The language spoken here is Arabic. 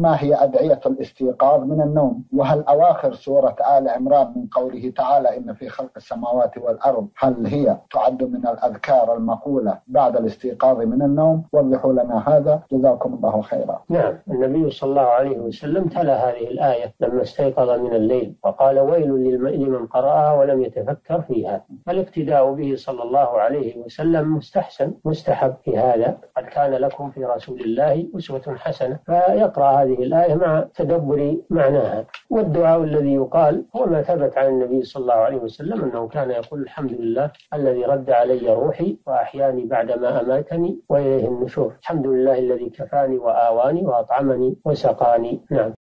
ما هي أدعية الاستيقاظ من النوم؟ وهل أواخر سورة آل عمران من قوله تعالى إن في خلق السماوات والأرض هل هي تعد من الأذكار المقولة بعد الاستيقاظ من النوم؟ وضحوا لنا هذا، جزاكم الله خيرا. نعم، النبي صلى الله عليه وسلم تلا هذه الآية لما استيقظ من الليل وقال ويل لمن قرأها ولم يتفكر فيها، فالاقتداء به صلى الله عليه وسلم مستحسن مستحب في هذا، قد كان لكم في رسول الله أسوة حسنة، فيقرأ هذه الآية مع تدبر معناها. والدعاء الذي يقال هو ما ثبت عن النبي صلى الله عليه وسلم أنه كان يقول الحمد لله الذي رد علي روحي وأحياني بعدما أماتني وإليه النشور، الحمد لله الذي كفاني وآواني وأطعمني وسقاني. نعم.